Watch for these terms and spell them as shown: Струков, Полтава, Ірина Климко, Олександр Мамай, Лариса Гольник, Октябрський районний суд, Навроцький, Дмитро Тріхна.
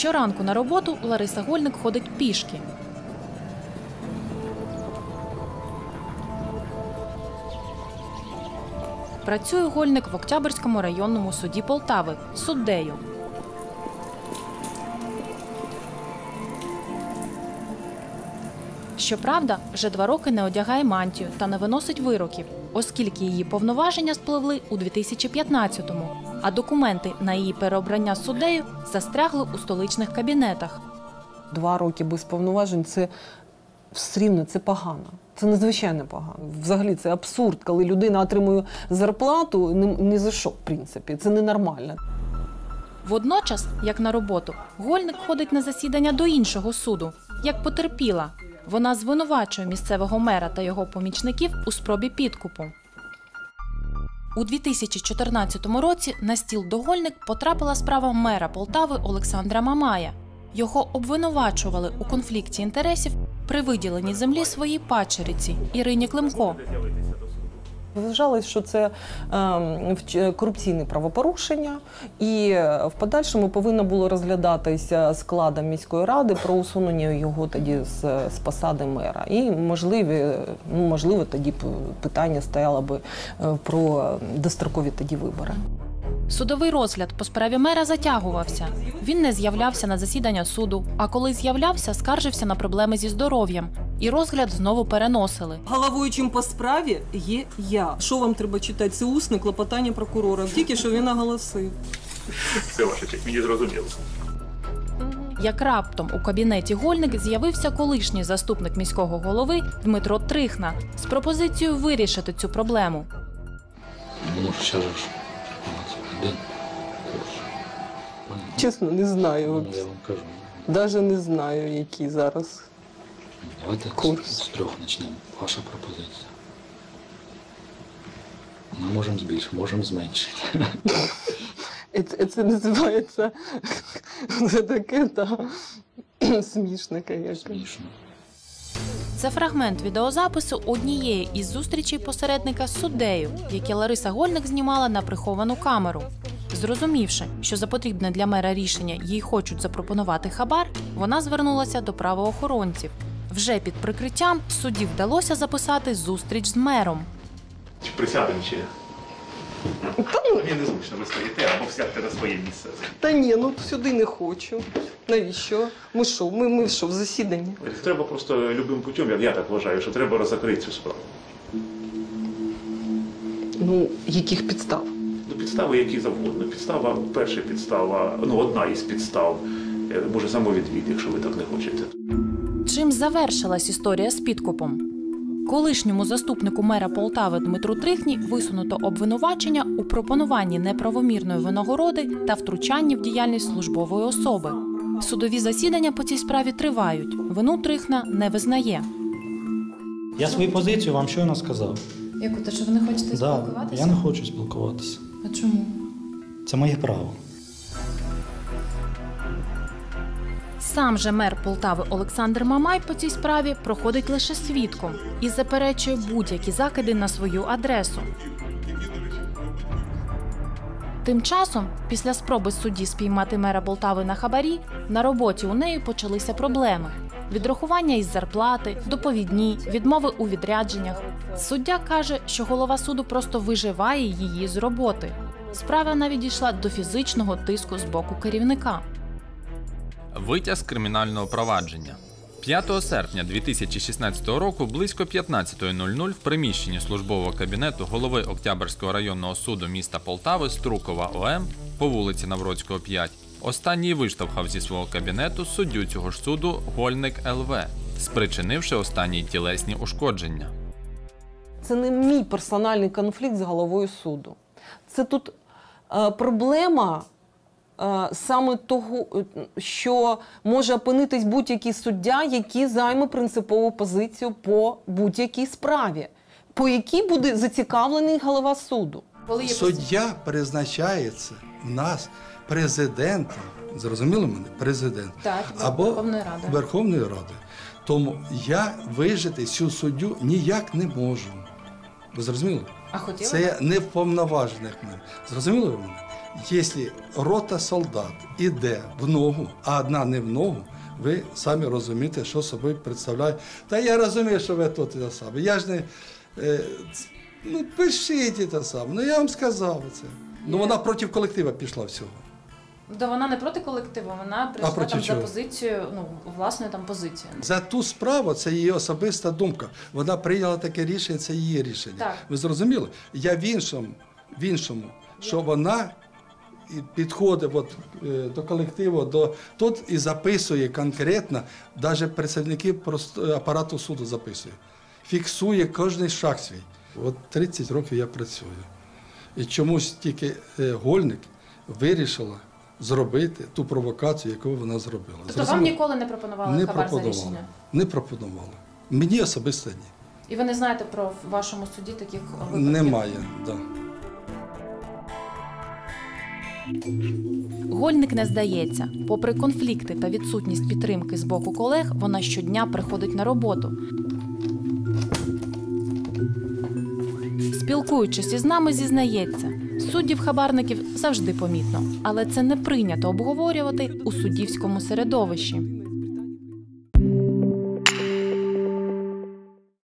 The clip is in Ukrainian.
Щоранку на роботу Лариса Гольник ходить пішки. Працює Гольник в Октябрському районному суді Полтави суддею. Щоправда, вже 2 роки не одягає мантію та не виносить вироків, оскільки її повноваження спливли у 2015-му, а документи на її переобрання суддею застрягли у столичних кабінетах. 2 роки без повноважень – це все рівно, це погано. Це надзвичайно погано. Взагалі це абсурд, коли людина отримує зарплату, ні за що, в принципі. Це ненормально. Водночас, як на роботу, Гольник ходить на засідання до іншого суду, як потерпіла. Вона звинувачує місцевого мера та його помічників у спробі підкупу. У 2014 році на стіл до Гольник потрапила справа мера Полтави Олександра Мамая. Його обвинувачували у конфлікті інтересів при виділенні землі своїй падчериці Ірині Климко. Вважалось, що це корупційне правопорушення і в подальшому повинно було розглядатися складом міської ради про усунення його тоді з посади мера. І можливо тоді питання стояло би про дострокові тоді вибори. Судовий розгляд по справі мера затягувався. Він не з'являвся на засідання суду, а коли з'являвся, скаржився на проблеми зі здоров'ям. І розгляд знову переносили. Головуючим по справі є я. Що вам треба читати? Це усне клопотання прокурора. Тільки що він наголосив. Це ваша честь, мені зрозуміло. Як раптом у кабінеті Гольник з'явився колишній заступник міського голови Дмитро Тріхна з пропозицією вирішити цю проблему. Чесно, не знаю. Навіть не знаю, які зараз. Давайте з 3 почнемо. Ваша пропозиція. Ми можемо збільшити, можемо зменшити. Це називається таке, та смішно, звісно. Це фрагмент відеозапису однієї із зустрічей посередника з суддею, яке Лариса Гольник знімала на приховану камеру. Зрозумівши, що за потрібне для мера рішення їй хочуть запропонувати хабар, вона звернулася до правоохоронців. Вже під прикриттям судді вдалося записати зустріч з мером. Чи присядемо, чи? Мені незручно, ви стоїте або сядьте на своє місце. Та ні, ну сюди не хочу. Навіщо? Ми що, в засіданні? Треба просто любим путем, я так вважаю, що треба розкрити цю справу. Ну, яких підстав? Ну, підстави які завгодно. Підстава, перша підстава, ну одна із підстав. Може, самовідвід, якщо ви так не хочете. Чим завершилась історія з підкупом? Колишньому заступнику мера Полтави Дмитру Тріхні висунуто обвинувачення у пропонуванні неправомірної винагороди та втручанні в діяльність службової особи. Судові засідання по цій справі тривають. Вину Тріхна не визнає. Я свою позицію вам щойно сказав. Яку? Те, що ви не хочете спілкуватися? Так, я не хочу спілкуватися. А чому? Це моє право. Сам же мер Полтави Олександр Мамай по цій справі проходить лише свідком і заперечує будь-які закиди на свою адресу. Тим часом, після спроби судді спіймати мера Полтави на хабарі, на роботі у неї почалися проблеми. Відрахування із зарплати, доповідні, відмови у відрядженнях. Суддя каже, що голова суду просто виживає її з роботи. Справа навіть дійшла до фізичного тиску з боку керівника. Витяг з кримінального провадження. 5 серпня 2016 року близько 15:00 в приміщенні службового кабінету голови Октябрського районного суду міста Полтави Струкова ОМ по вулиці Навроцького, 5 останній виштовхав зі свого кабінету суддю цього ж суду Гольник ЛВ, спричинивши останні тілесні ушкодження. Це не мій персональний конфлікт з головою суду. Це тут проблема саме того, що може опинитись будь-який суддя, який займе принципову позицію по будь-якій справі, по якій буде зацікавлений голова суду. Суддя призначається в нас президентом, зрозуміло мене? Президент. Так, або Верховної Ради. Тому я вижити цю суддю ніяк не можу. Ви зрозуміли? А хотіли? Це не в повноваженнях мене. Зрозуміло мене? Якщо рота солдат іде в ногу, а одна не в ногу, ви самі розумієте, що собою представляє. Та я розумію, що ви тут те саме. Я ж не... Ну, пишіть те саме. Ну, я вам сказав це. Ну, вона проти колектива пішла всього. Та вона не проти колективу, вона прийшла там за позицію, ну, власною там позицію. За ту справу, це її особиста думка. Вона прийняла таке рішення, це її рішення. Ви зрозуміли? Я в іншому, що вона підходить до колективу, тут і записує конкретно, навіть працівників апарату суду записує. Фіксує кожен шаг свій. От 30 років я працюю. І чомусь тільки Гольник вирішила зробити ту провокацію, яку вона зробила. Тобто вам ніколи не пропонували хабар за рішення? Не пропонували. Мені особисто ні. І ви не знаєте про в вашому суді таких випадків? Немає, так. Гольник не здається. Попри конфлікти та відсутність підтримки з боку колег, вона щодня приходить на роботу. Спілкуючись із нами, зізнається, суддів-хабарників завжди помітно. Але це не прийнято обговорювати у суддівському середовищі.